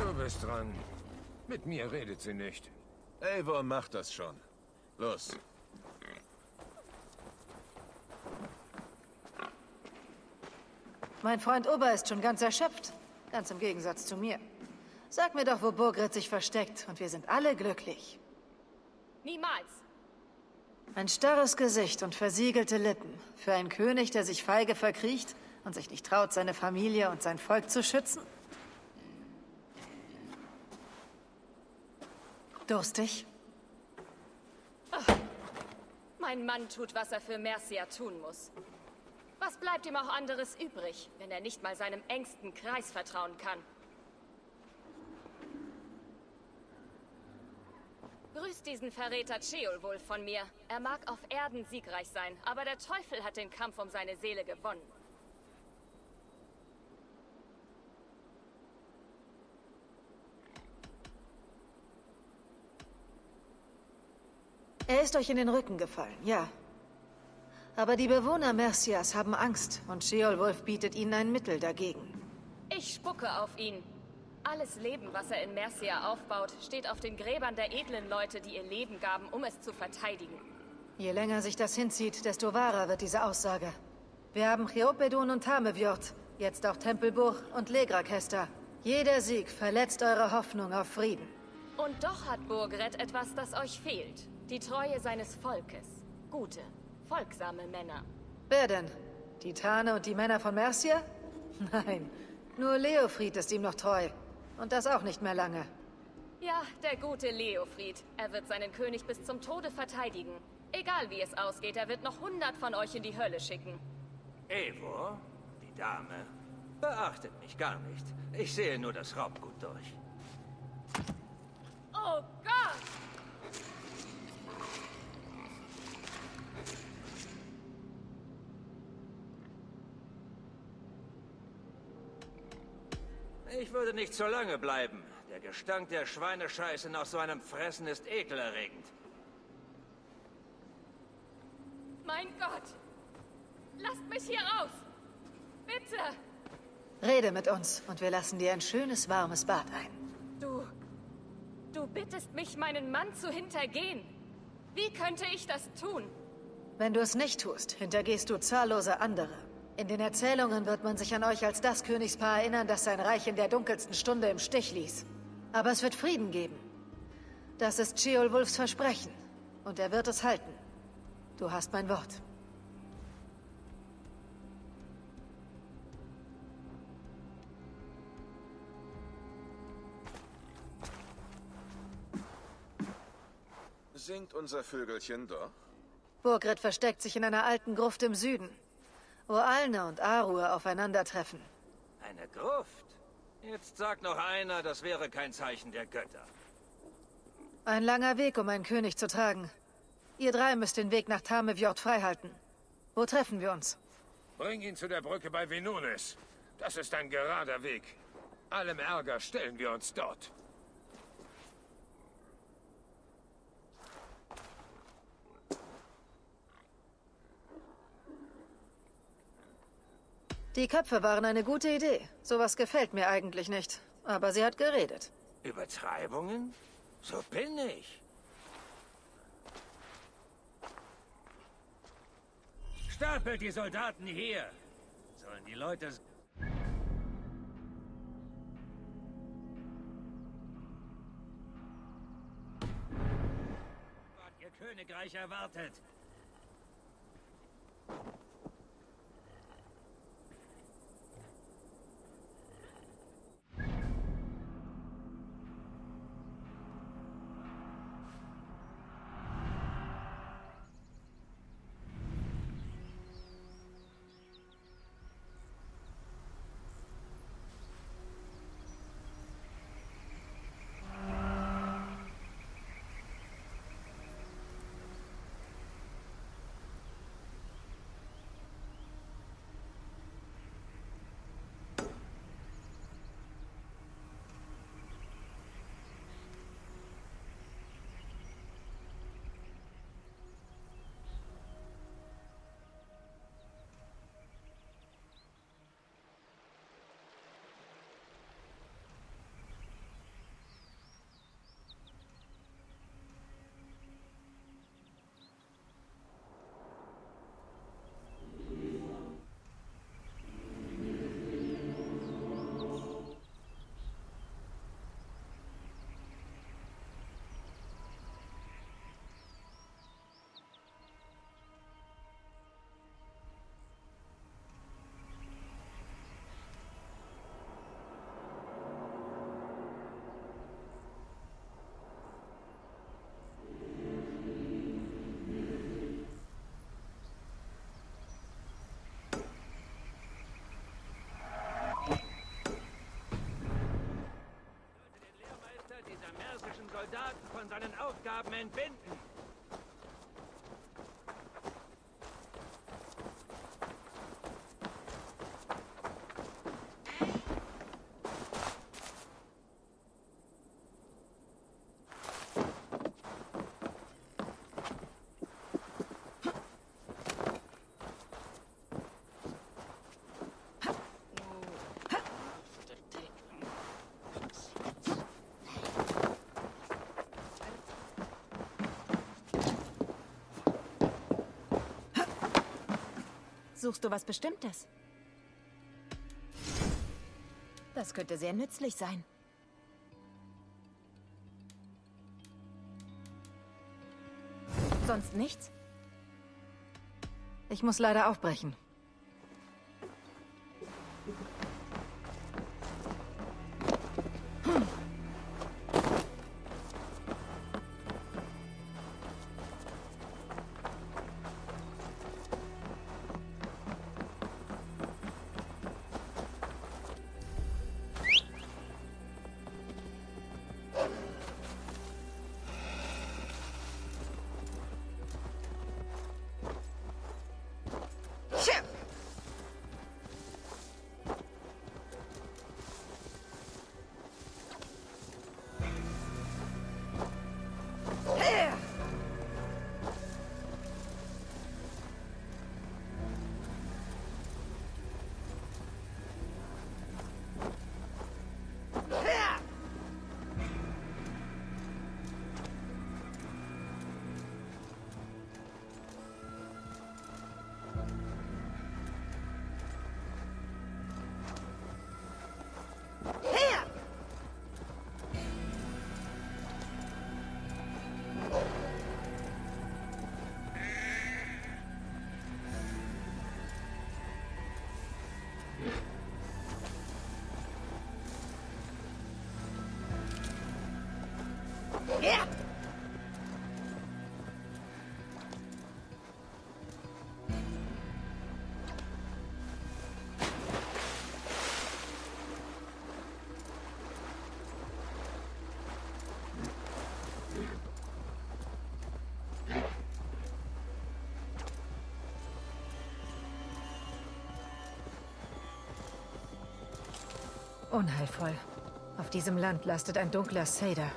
Du bist dran. Mit mir redet sie nicht. Eivor macht das schon. Los. Mein Freund Ober ist schon ganz erschöpft. Ganz im Gegensatz zu mir. Sag mir doch, wo Burgred sich versteckt, und wir sind alle glücklich. Niemals! Ein starres Gesicht und versiegelte Lippen. Für einen König, der sich feige verkriecht und sich nicht traut, seine Familie und sein Volk zu schützen? Durstig? Ach, mein Mann tut, was er für Mercia tun muss. Was bleibt ihm auch anderes übrig, wenn er nicht mal seinem engsten Kreis vertrauen kann? Grüß diesen Verräter Ceolwulf von mir. Er mag auf Erden siegreich sein, aber der Teufel hat den Kampf um seine Seele gewonnen. Er ist euch in den Rücken gefallen, ja. Aber die Bewohner Mercias haben Angst und Ceolwulf bietet ihnen ein Mittel dagegen. Ich spucke auf ihn. Alles Leben, was er in Mercia aufbaut, steht auf den Gräbern der edlen Leute, die ihr Leben gaben, um es zu verteidigen. Je länger sich das hinzieht, desto wahrer wird diese Aussage. Wir haben Cheopedun und Tamevjord, jetzt auch Tempelburg und Ledecestre. Jeder Sieg verletzt eure Hoffnung auf Frieden. Und doch hat Burgred etwas, das euch fehlt. Die Treue seines Volkes. Gute, folgsame Männer. Wer denn? Die Tane und die Männer von Mercia? Nein, nur Leofried ist ihm noch treu. Und das auch nicht mehr lange. Ja, der gute Leofried. Er wird seinen König bis zum Tode verteidigen. Egal wie es ausgeht, er wird noch 100 von euch in die Hölle schicken. Eivor, die Dame, beachtet mich gar nicht. Ich sehe nur das Raubgut durch. Oh Gott! Ich würde nicht so lange bleiben. Der Gestank der Schweinescheiße nach so einem Fressen ist ekelerregend. Mein Gott! Lasst mich hier raus! Bitte! Rede mit uns und wir lassen dir ein schönes, warmes Bad ein. Du bittest mich, meinen Mann zu hintergehen. Wie könnte ich das tun? Wenn du es nicht tust, hintergehst du zahllose andere. In den Erzählungen wird man sich an euch als das Königspaar erinnern, das sein Reich in der dunkelsten Stunde im Stich ließ. Aber es wird Frieden geben. Das ist Ceolwulfs Versprechen. Und er wird es halten. Du hast mein Wort. Singt unser Vögelchen doch? Burgred versteckt sich in einer alten Gruft im Süden, wo Alne und Aru aufeinandertreffen. Eine Gruft? Jetzt sagt noch einer, das wäre kein Zeichen der Götter. Ein langer Weg, um einen König zu tragen. Ihr drei müsst den Weg nach Tamevjord freihalten. Wo treffen wir uns? Bring ihn zu der Brücke bei Venones. Das ist ein gerader Weg. Allem Ärger stellen wir uns dort. Die Köpfe waren eine gute Idee. Sowas gefällt mir eigentlich nicht. Aber sie hat geredet. Übertreibungen? So bin ich. Stapelt die Soldaten hier. So sollen die Leute... Ihr Königreich erwartet. Soldaten von seinen Aufgaben entbinden. Suchst du was Bestimmtes? Das könnte sehr nützlich sein. Sonst nichts? Ich muss leider aufbrechen. Unheilvoll. Auf diesem Land lastet ein dunkler Seder.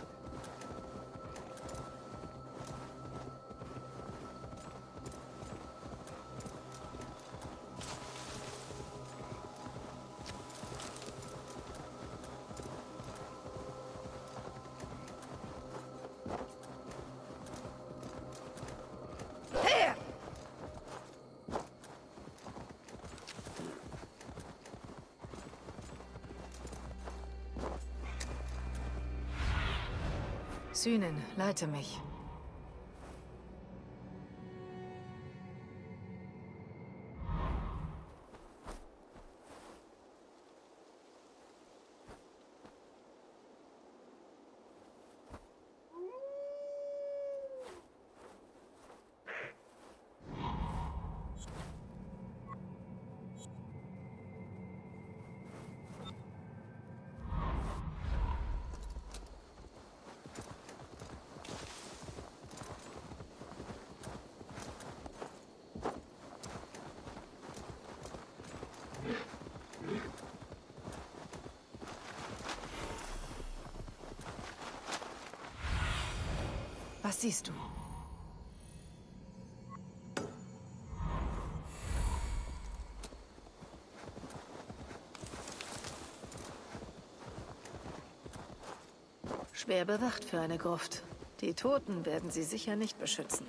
Synen, leite mich. Was siehst du? Schwer bewacht für eine Gruft. Die Toten werden sie sicher nicht beschützen.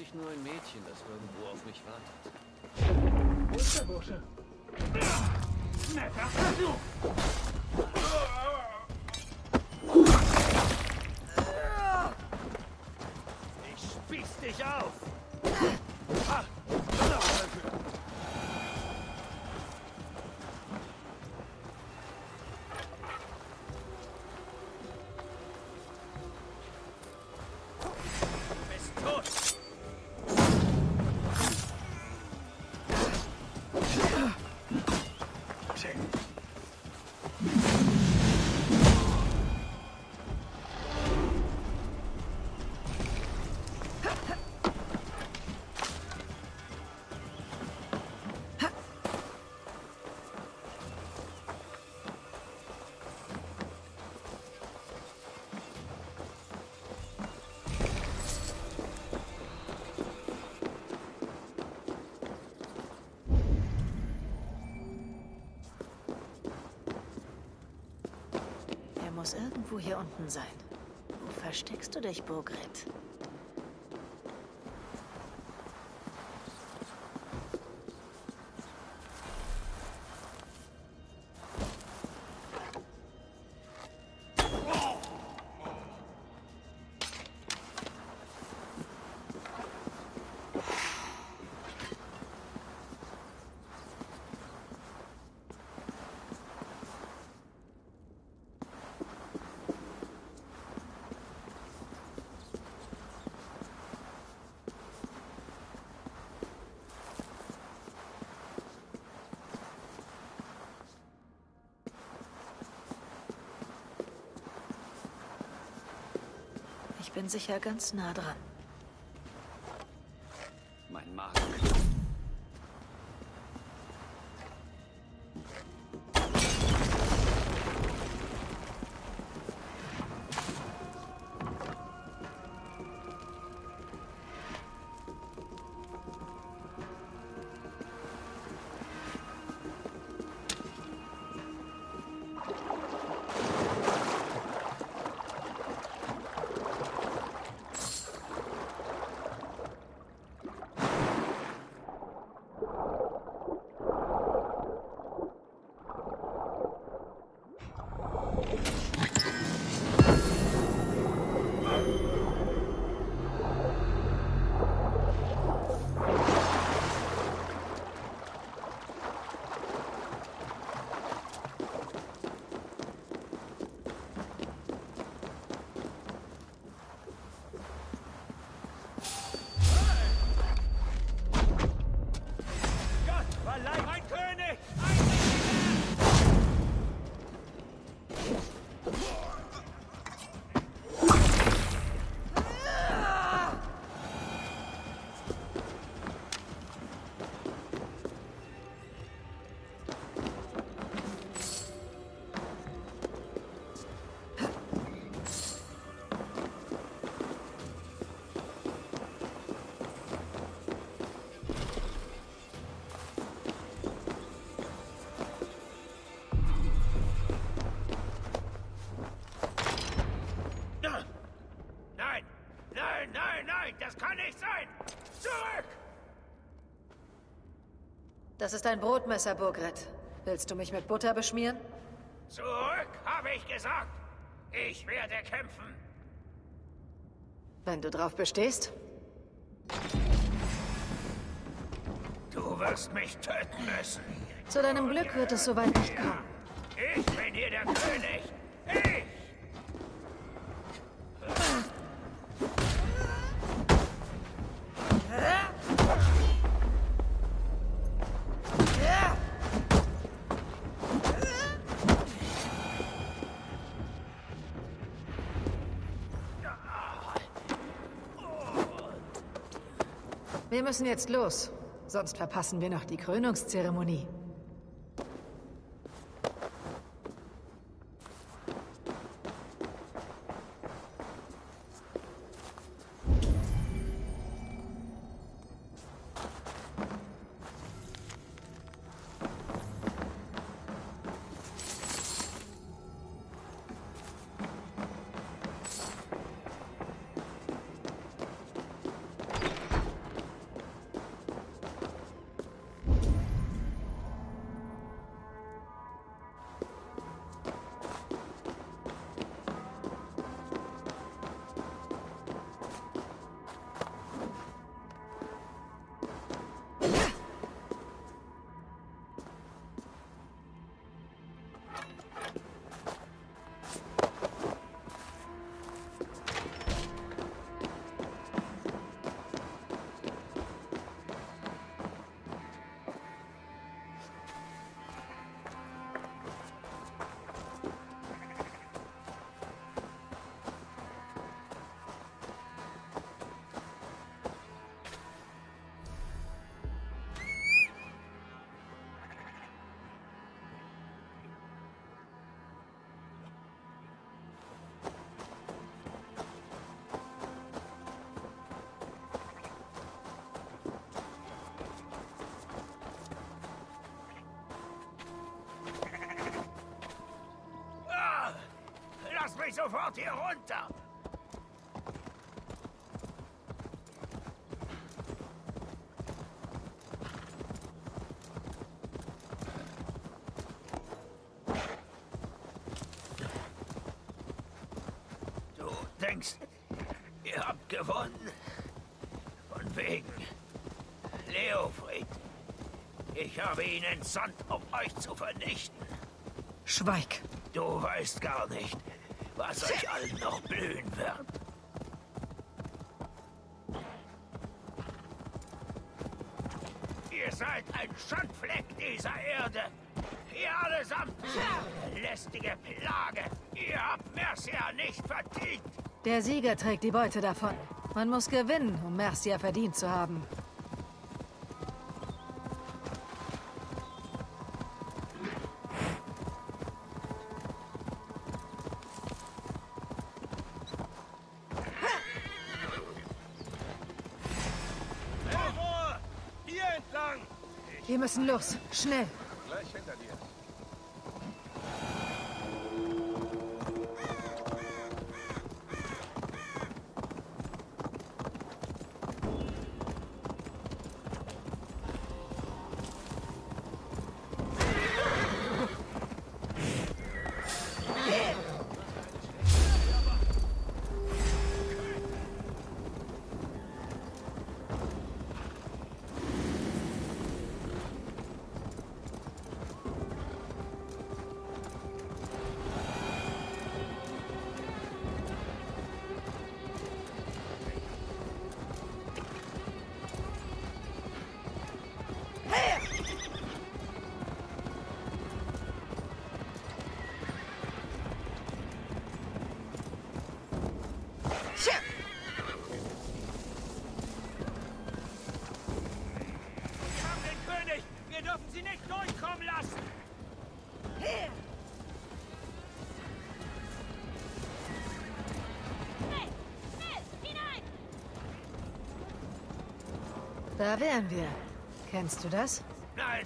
Ich nur ein Mädchen, das irgendwo auf mich wartet. Wo ist der Bursche? Netter Versuch! muss irgendwo hier unten sein. Wo versteckst du dich, Burgred? Ich bin sicher ganz nah dran. Mein Magen. Das ist ein Brotmesser, Burgred. Willst du mich mit Butter beschmieren? Zurück, habe ich gesagt. Ich werde kämpfen. Wenn du drauf bestehst. Du wirst mich töten müssen. Zu deinem Glück wird es soweit nicht kommen. Ich bin hier der König. Ich! Wir müssen jetzt los, sonst verpassen wir noch die Krönungszeremonie. sofort hier runter! Du denkst, ihr habt gewonnen? Von wegen Leofried. Ich habe ihn entsandt, um euch zu vernichten. Schweig! Du weißt gar nicht, was euch allen noch blühen wird. Ihr seid ein Schandfleck dieser Erde. Ihr allesamt, lästige Plage. Ihr habt Mercia nicht verdient. Der Sieger trägt die Beute davon. Man muss gewinnen, um Mercia verdient zu haben. Wir müssen los, schnell! Gleich hinter dir. Da wären wir. Kennst du das? Nein!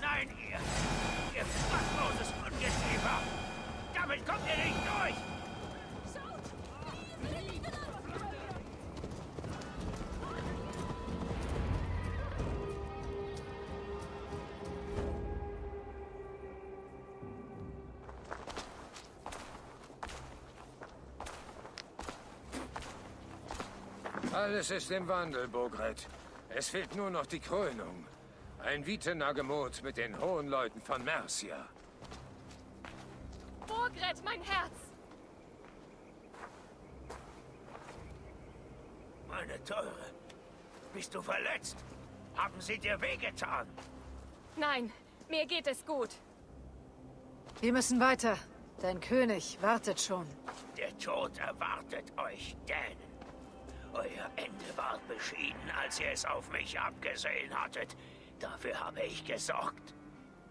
Nein, ihr fassloses Ungeziefer! Damit kommt ihr nicht durch! Alles ist im Wandel, Burgred. Es fehlt nur noch die Krönung. Ein Witenagemot mit den hohen Leuten von Mercia. Burgred, mein Herz! Meine Teure, bist du verletzt? Haben sie dir wehgetan? Nein, mir geht es gut. Wir müssen weiter. Dein König wartet schon. Der Tod erwartet euch, Dänen. Euer Ende ward beschieden, als ihr es auf mich abgesehen hattet. Dafür habe ich gesorgt.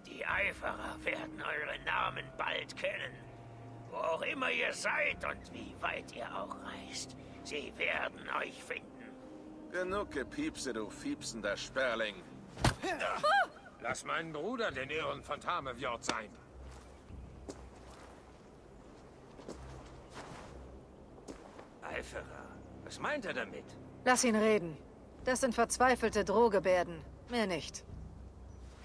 Die Eiferer werden eure Namen bald kennen. Wo auch immer ihr seid und wie weit ihr auch reist, sie werden euch finden. Genug gepiepse, du fiepsender Sperling. Lass meinen Bruder den Irren von Tamevjord sein. Eiferer. Was meint er damit? Lass ihn reden. Das sind verzweifelte Drohgebärden. Mehr nicht.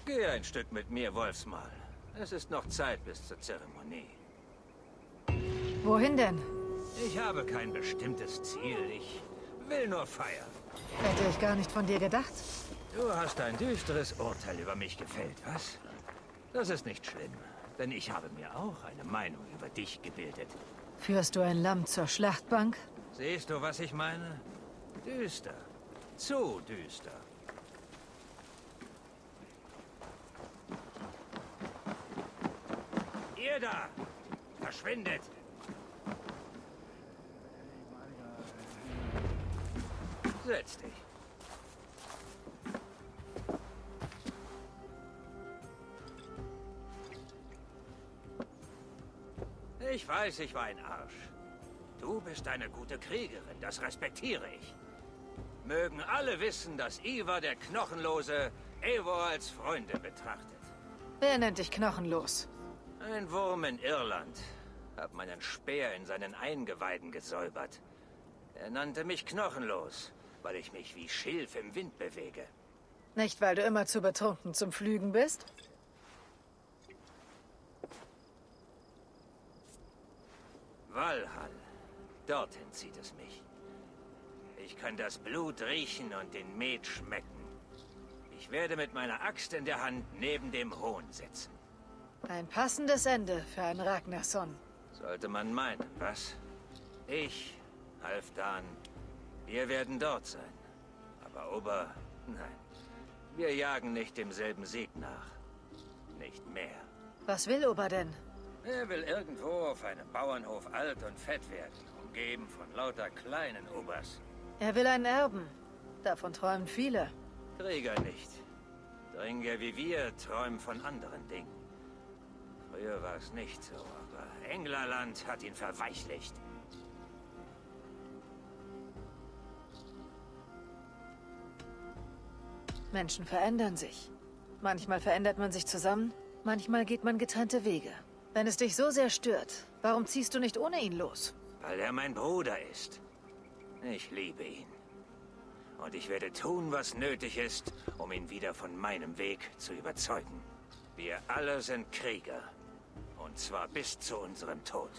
Geh ein Stück mit mir, Wolfsmahl. Es ist noch Zeit bis zur Zeremonie. Wohin denn? Ich habe kein bestimmtes Ziel. Ich will nur feiern. Hätte ich gar nicht von dir gedacht. Du hast ein düsteres Urteil über mich gefällt, was? Das ist nicht schlimm, denn ich habe mir auch eine Meinung über dich gebildet. Führst du ein Lamm zur Schlachtbank? Siehst du, was ich meine? Düster. Zu düster. Ihr da! Verschwindet! Setz dich. Ich weiß, ich war ein Arsch. Du bist eine gute Kriegerin, das respektiere ich. Mögen alle wissen, dass Ivar der Knochenlose Eivor als Freundin betrachtet. Wer nennt dich knochenlos? Ein Wurm in Irland. Hab meinen Speer in seinen Eingeweiden gesäubert. Er nannte mich knochenlos, weil ich mich wie Schilf im Wind bewege. Nicht, weil du immer zu betrunken zum Pflügen bist? Valhall. Dorthin zieht es mich. Ich kann das Blut riechen und den Met schmecken. Ich werde mit meiner Axt in der Hand neben dem Hohn sitzen. Ein passendes Ende für einen Ragnarsson. Sollte man meinen, was? Ich, Halfdan, wir werden dort sein. Aber Ober, nein. Wir jagen nicht demselben Sieg nach. Nicht mehr. Was will Ober denn? Er will irgendwo auf einem Bauernhof alt und fett werden, umgeben von lauter kleinen Obers. Er will einen Erben. Davon träumen viele. Krieger nicht. Dränger wie wir träumen von anderen Dingen. Früher war es nicht so, aber Englerland hat ihn verweichlicht. Menschen verändern sich. Manchmal verändert man sich zusammen, manchmal geht man getrennte Wege. Wenn es dich so sehr stört, warum ziehst du nicht ohne ihn los? Weil er mein Bruder ist. Ich liebe ihn. Und ich werde tun, was nötig ist, um ihn wieder von meinem Weg zu überzeugen. Wir alle sind Krieger. Und zwar bis zu unserem Tod.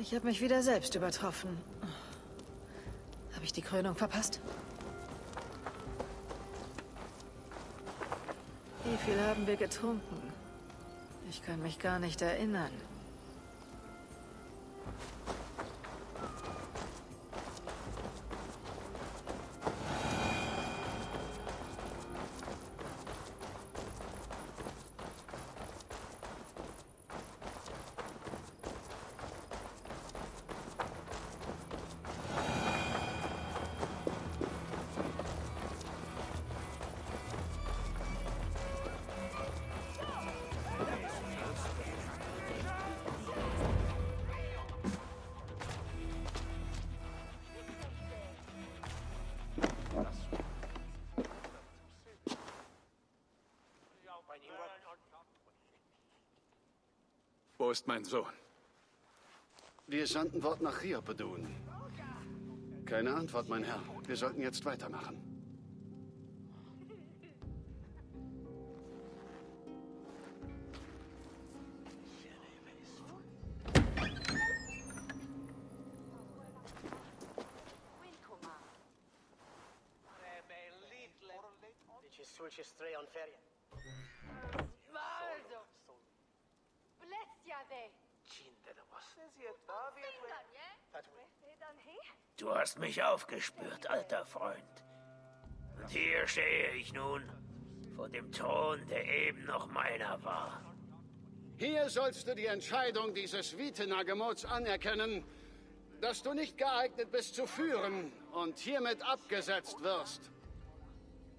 Ich habe mich wieder selbst übertroffen. Habe ich die Krönung verpasst? Wie viel haben wir getrunken? Ich kann mich gar nicht erinnern. Wo ist mein Sohn? Wir sandten Wort nach Rio Pedun. Keine Antwort, mein Herr. Wir sollten jetzt weitermachen. Du hast mich aufgespürt, alter Freund. Und hier stehe ich nun vor dem Thron, der eben noch meiner war. Hier sollst du die Entscheidung dieses Witenagemots anerkennen, dass du nicht geeignet bist zu führen und hiermit abgesetzt wirst.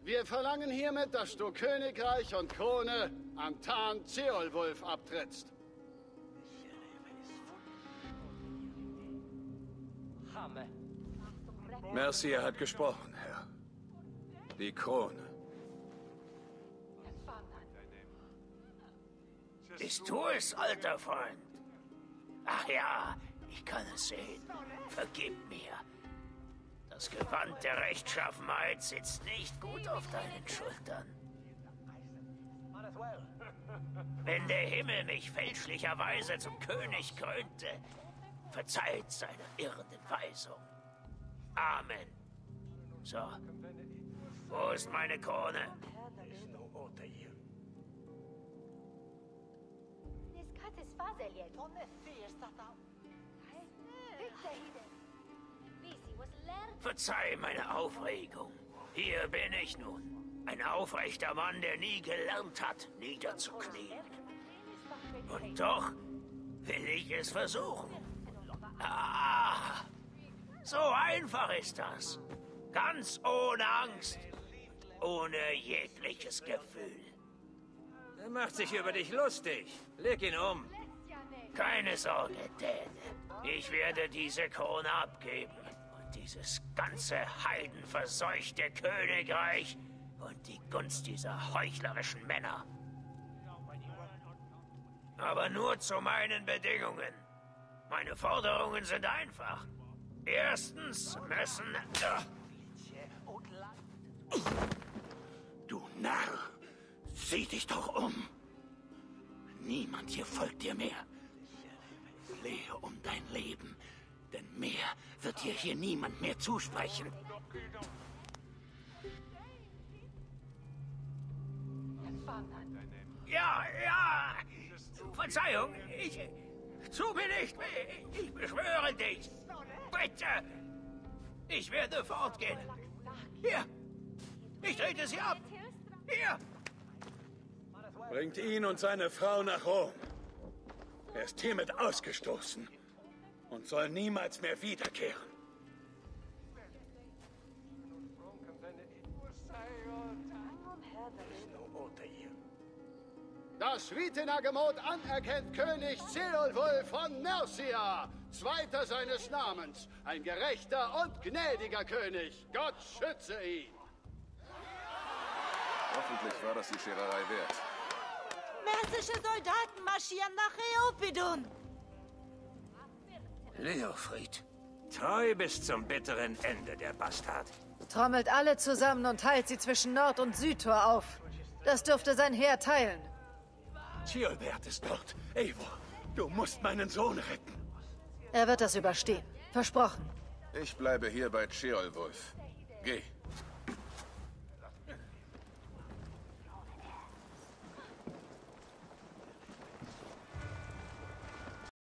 Wir verlangen hiermit, dass du Königreich und Krone an Tan Ceolwulf abtrittst. Mercia hat gesprochen, Herr. Die Krone. Bist du es, alter Freund? Ach ja, ich kann es sehen. Vergib mir. Das Gewand der Rechtschaffenheit sitzt nicht gut auf deinen Schultern. Wenn der Himmel mich fälschlicherweise zum König krönte, verzeiht seine irrenden Weisung. Amen. So. Wo ist meine Krone? Verzeih meine Aufregung. Hier bin ich nun. Ein aufrechter Mann, der nie gelernt hat, niederzuknien. Und doch will ich es versuchen. Ah, so einfach ist das. Ganz ohne Angst. Ohne jegliches Gefühl. Er macht sich über dich lustig. Leg ihn um. Keine Sorge, Dan. Ich werde diese Krone abgeben. Und dieses ganze heidenverseuchte Königreich und die Gunst dieser heuchlerischen Männer. Aber nur zu meinen Bedingungen. Meine Forderungen sind einfach. Erstens müssen... Du Narr! Sieh dich doch um! Niemand hier folgt dir mehr. Flehe um dein Leben, denn mehr wird dir hier niemand mehr zusprechen. Ja, ja! Verzeihung, ich... Tu mir nicht weh! Ich beschwöre dich! Bitte! Ich werde fortgehen! Hier! Ich trete sie ab! Hier! Bringt ihn und seine Frau nach Rom. Er ist hiermit ausgestoßen und soll niemals mehr wiederkehren. Das Witenagemot anerkennt König Ceolwulf von Mercia, Zweiter seines Namens, ein gerechter und gnädiger König. Gott schütze ihn! Hoffentlich war das die Schererei wert. Persische Soldaten marschieren nach Rio Pedun. Leofried. Treu bis zum bitteren Ende, der Bastard. Trommelt alle zusammen und teilt sie zwischen Nord- und Südtor auf. Das dürfte sein Heer teilen. Ceolbert ist dort. Eivor, du musst meinen Sohn retten. Er wird das überstehen. Versprochen. Ich bleibe hier bei Ceolwulf. Geh.